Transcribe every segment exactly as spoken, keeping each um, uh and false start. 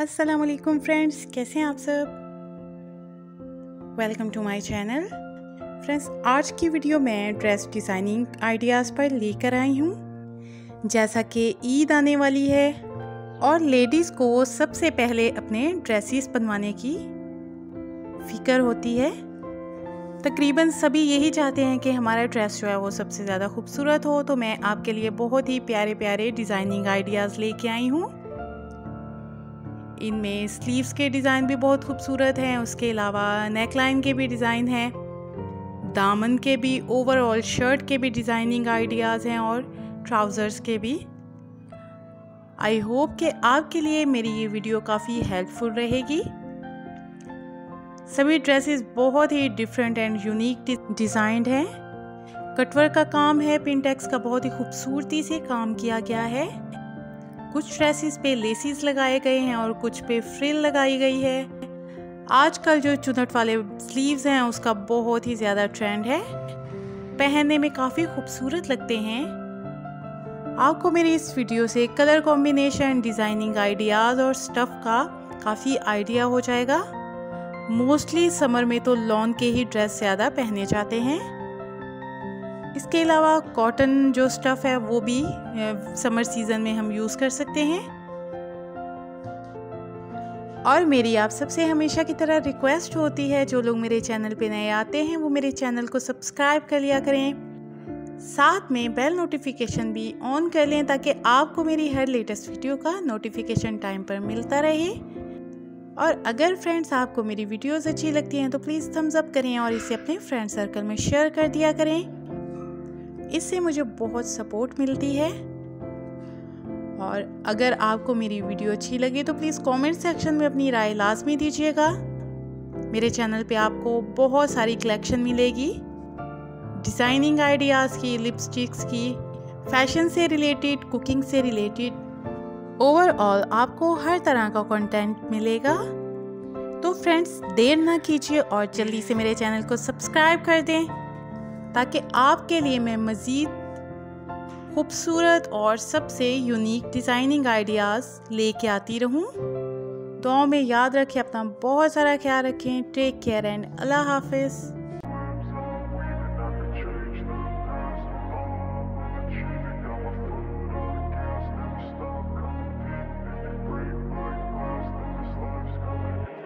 अस्सलाम वालेकुम फ्रेंड्स, कैसे हैं आप सब। Welcome to my channel. Friends, आज की वीडियो में ड्रेस डिज़ाइनिंग आइडियाज़ पर लेकर आई हूँ। जैसा कि ईद आने वाली है और लेडीज़ को सबसे पहले अपने ड्रेसेस बनवाने की फ़िक्र होती है। तकरीबन सभी यही चाहते हैं कि हमारा ड्रेस जो है वो सबसे ज़्यादा खूबसूरत हो। तो मैं आपके लिए बहुत ही प्यारे प्यारे डिज़ाइनिंग आइडियाज़ लेके आई हूँ। इनमें स्लीव्स के डिज़ाइन भी बहुत खूबसूरत हैं, उसके अलावा नेक लाइन के भी डिज़ाइन हैं, दामन के भी, ओवरऑल शर्ट के भी डिज़ाइनिंग आइडियाज़ हैं और ट्राउज़र्स के भी। आई होप कि आपके लिए मेरी ये वीडियो काफ़ी हेल्पफुल रहेगी। सभी ड्रेसेस बहुत ही डिफरेंट एंड यूनिक डिज़ाइंड हैं। कटवर्क का काम है, पिनटेक्स का बहुत ही खूबसूरती से काम किया गया है। कुछ ड्रेसेस पे लेसिस लगाए गए हैं और कुछ पे फ्रिल लगाई गई है। आजकल जो चुनट वाले स्लीव्स हैं उसका बहुत ही ज़्यादा ट्रेंड है, पहनने में काफ़ी खूबसूरत लगते हैं। आपको मेरी इस वीडियो से कलर कॉम्बिनेशन, डिज़ाइनिंग आइडियाज़ और स्टफ़ का काफ़ी आइडिया हो जाएगा। मोस्टली समर में तो लॉन के ही ड्रेस ज़्यादा पहने जाते हैं। इसके अलावा कॉटन जो स्टफ़ है वो भी समर सीज़न में हम यूज़ कर सकते हैं। और मेरी आप सबसे हमेशा की तरह रिक्वेस्ट होती है, जो लोग मेरे चैनल पे नए आते हैं वो मेरे चैनल को सब्सक्राइब कर लिया करें, साथ में बेल नोटिफिकेशन भी ऑन कर लें ताकि आपको मेरी हर लेटेस्ट वीडियो का नोटिफिकेशन टाइम पर मिलता रहे। और अगर फ्रेंड्स आपको मेरी वीडियोस अच्छी लगती हैं तो प्लीज़ थम्स अप करें और इसे अपने फ्रेंड सर्कल में शेयर कर दिया करें, इससे मुझे बहुत सपोर्ट मिलती है। और अगर आपको मेरी वीडियो अच्छी लगे तो प्लीज़ कमेंट सेक्शन में अपनी राय लाजमी दीजिएगा। मेरे चैनल पे आपको बहुत सारी कलेक्शन मिलेगी, डिज़ाइनिंग आइडियाज़ की, लिपस्टिक्स की, फैशन से रिलेटेड, कुकिंग से रिलेटेड, ओवरऑल आपको हर तरह का कंटेंट मिलेगा। तो फ्रेंड्स, देर ना कीजिए और जल्दी से मेरे चैनल को सब्सक्राइब कर दें ताकि आपके लिए मैं मज़ीद खूबसूरत और सबसे यूनिक डिज़ाइनिंग आइडियाज़ लेके आती रहूं। दुआओं में याद रखें, अपना बहुत सारा ख्याल रखें। टेक केयर एंड अल्लाह हाफिज़।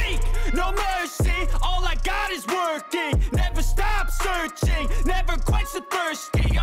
weak. No mercy, all I got is working. Never stop searching, never quench the thirsty.